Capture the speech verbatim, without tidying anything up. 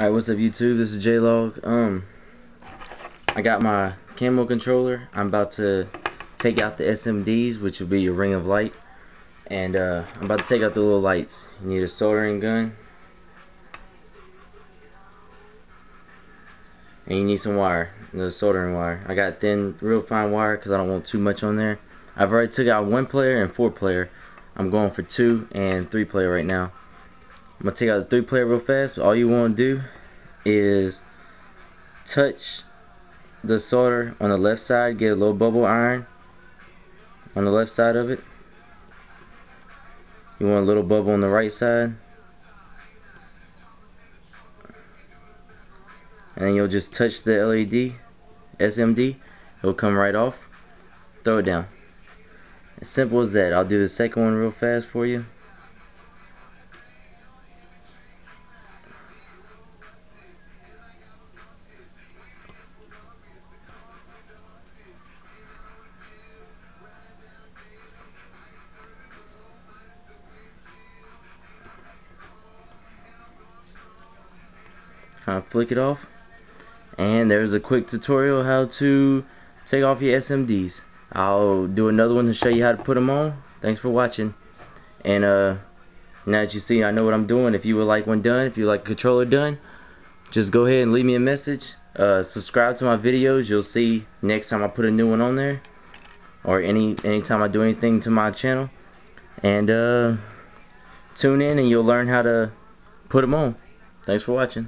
Alright, what's up YouTube? This is J-Log. Um, I got my camo controller. I'm about to take out the S M Ds, which would be your ring of light. And uh, I'm about to take out the little lights. You need a soldering gun. And you need some wire, the soldering wire. I got thin, real fine wire because I don't want too much on there. I've already took out one player and four player. I'm going for two and three player right now. I'm going to take out the three player real fast. All you want to do is touch the solder on the left side. Get a little bubble iron on the left side of it. You want a little bubble on the right side. And then you'll just touch the L E D, S M D. It'll come right off. Throw it down. As simple as that. I'll do the second one real fast for you. Kind of flick it off, and there's a quick tutorial how to take off your S M Ds. I'll do another one to show you how to put them on. Thanks for watching, and uh, now that you see I know what I'm doing, if you would like one done, if you like a controller done, just go ahead and leave me a message. Uh, subscribe to my videos. You'll see next time I put a new one on there, or any anytime I do anything to my channel, and uh, tune in and you'll learn how to put them on. Thanks for watching.